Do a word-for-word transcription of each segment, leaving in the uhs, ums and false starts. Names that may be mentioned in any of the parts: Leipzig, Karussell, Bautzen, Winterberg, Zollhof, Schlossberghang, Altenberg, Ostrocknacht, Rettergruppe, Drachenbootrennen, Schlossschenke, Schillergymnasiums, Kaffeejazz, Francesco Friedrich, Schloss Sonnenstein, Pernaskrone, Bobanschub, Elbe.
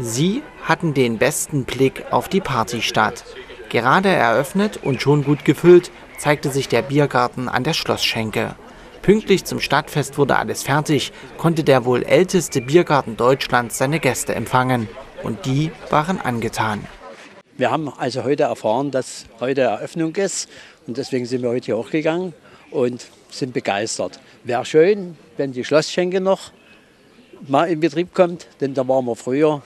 Sie hatten den besten Blick auf die Partystadt. Gerade eröffnet und schon gut gefüllt, zeigte sich der Biergarten an der Schlossschenke. Pünktlich zum Stadtfest wurde alles fertig, konnte der wohl älteste Biergarten Deutschlands seine Gäste empfangen. Und die waren angetan. Wir haben also heute erfahren, dass heute Eröffnung ist. Und deswegen sind wir heute hier hochgegangen und sind begeistert. Wäre schön, wenn die Schlossschenke noch mal in Betrieb kommt, denn da waren wir früher,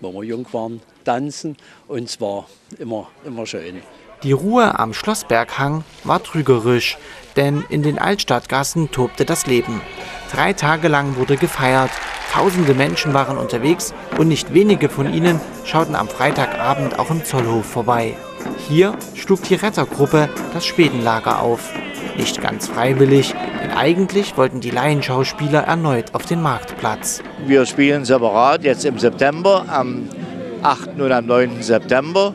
wo wir jung waren, tanzen und es war immer, immer schön. Die Ruhe am Schlossberghang war trügerisch, denn in den Altstadtgassen tobte das Leben. Drei Tage lang wurde gefeiert, tausende Menschen waren unterwegs und nicht wenige von ihnen schauten am Freitagabend auch im Zollhof vorbei. Hier schlug die Rettergruppe das Schwedenlager auf. Nicht ganz freiwillig, denn eigentlich wollten die Laienschauspieler erneut auf den Marktplatz. Wir spielen separat jetzt im September, am achten und am neunten September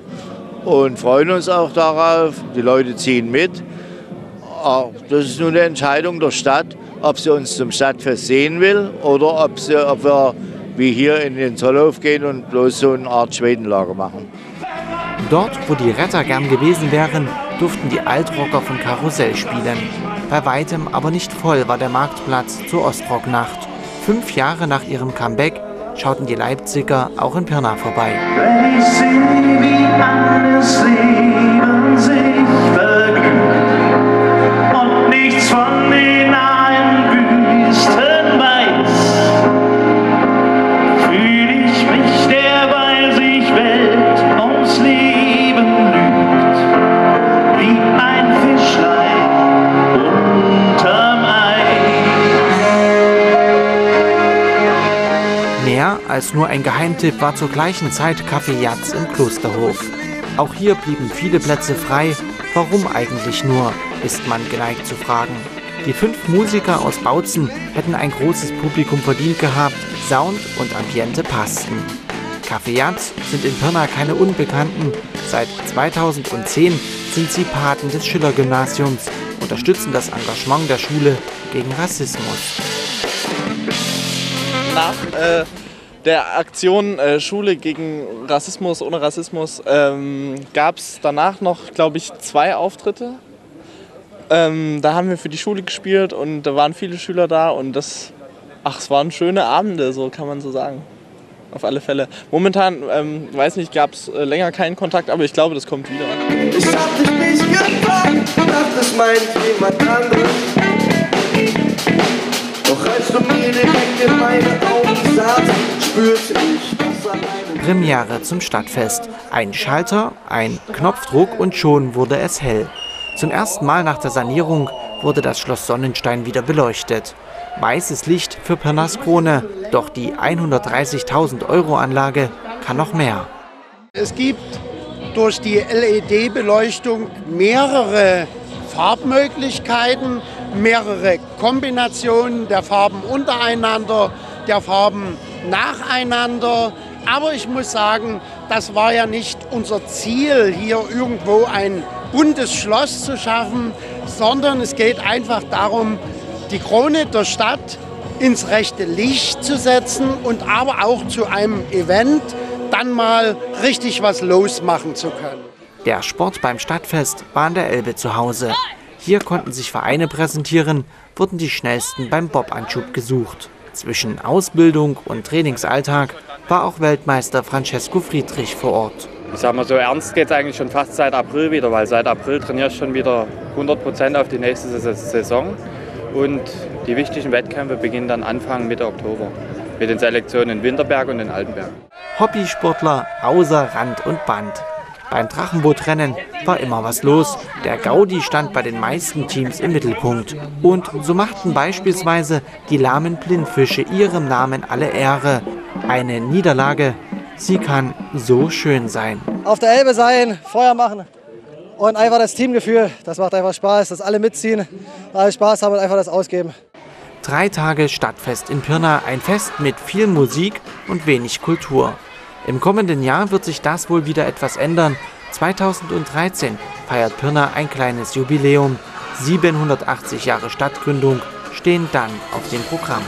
und freuen uns auch darauf. Die Leute ziehen mit. Das ist nun eine Entscheidung der Stadt, ob sie uns zum Stadtfest sehen will oder ob, sie, ob wir wie hier in den Zollhof gehen und bloß so eine Art Schwedenlager machen. Dort, wo die Retter gern gewesen wären, durften die Altrocker von Karussell spielen. Bei weitem aber nicht voll war der Marktplatz zur Ostrocknacht. Fünf Jahre nach ihrem Comeback schauten die Leipziger auch in Pirna vorbei. Wenn ich seh, wie alles Leben sich verglüht und nichts von den nahen Wüsten weiß, fühl ich mich, derweil sich Welt ums Leben lügt, wie ein Fischlein unterm Eis. Mehr als nur ein Geheimtipp war zur gleichen Zeit Kaffeejazz im Klosterhof. Auch hier blieben viele Plätze frei. Warum eigentlich nur, ist man geneigt zu fragen. Die fünf Musiker aus Bautzen hätten ein großes Publikum verdient gehabt. Sound und Ambiente passten. Kaffeejazz sind in Pirna keine Unbekannten. Seit zweitausendzehn sind sie Paten des Schillergymnasiums, unterstützen das Engagement der Schule gegen Rassismus. Nach äh, der Aktion äh, Schule gegen Rassismus, ohne Rassismus, ähm, gab es danach noch, glaube ich, zwei Auftritte. Ähm, da haben wir für die Schule gespielt und da waren viele Schüler da und das, ach, es waren schöne Abende, so kann man so sagen. Auf alle Fälle. Momentan, ähm, weiß nicht, gab es äh, länger keinen Kontakt, aber ich glaube, das kommt wieder. Ich hab dich nicht gefragt, dachte, es meint jemand anderes. Doch als du mir direkt in meine Augen sahst, spürte ich, was an einem... Premiere zum Stadtfest. Ein Schalter, ein Knopfdruck und schon wurde es hell. Zum ersten Mal nach der Sanierung wurde das Schloss Sonnenstein wieder beleuchtet. Weißes Licht für Pernaskrone, doch die hundertdreißigtausend Euro Anlage kann noch mehr. Es gibt durch die L E D-Beleuchtung mehrere Farbmöglichkeiten, mehrere Kombinationen der Farben untereinander, der Farben nacheinander. Aber ich muss sagen, das war ja nicht unser Ziel, hier irgendwo ein buntes Schloss zu schaffen, sondern es geht einfach darum, die Krone der Stadt ins rechte Licht zu setzen und aber auch zu einem Event dann mal richtig was losmachen zu können. Der Sport beim Stadtfest war an der Elbe zu Hause. Hier konnten sich Vereine präsentieren, wurden die Schnellsten beim Bobanschub gesucht. Zwischen Ausbildung und Trainingsalltag war auch Weltmeister Francesco Friedrich vor Ort. Ich sag mal, so ernst geht es eigentlich schon fast seit April wieder, weil seit April trainiere ich schon wieder hundert Prozent auf die nächste Saison. Und die wichtigen Wettkämpfe beginnen dann Anfang, Mitte Oktober mit den Selektionen in Winterberg und in Altenberg. Hobbysportler außer Rand und Band. Beim Drachenbootrennen war immer was los. Der Gaudi stand bei den meisten Teams im Mittelpunkt. Und so machten beispielsweise die lahmen Blindfische ihrem Namen alle Ehre. Eine Niederlage, sie kann so schön sein. Auf der Elbe sein, Feuer machen. Und einfach das Teamgefühl, das macht einfach Spaß, dass alle mitziehen, alle Spaß haben und einfach das ausgeben. Drei Tage Stadtfest in Pirna, ein Fest mit viel Musik und wenig Kultur. Im kommenden Jahr wird sich das wohl wieder etwas ändern. zweitausenddreizehn feiert Pirna ein kleines Jubiläum. siebenhundertachtzig Jahre Stadtgründung stehen dann auf dem Programm.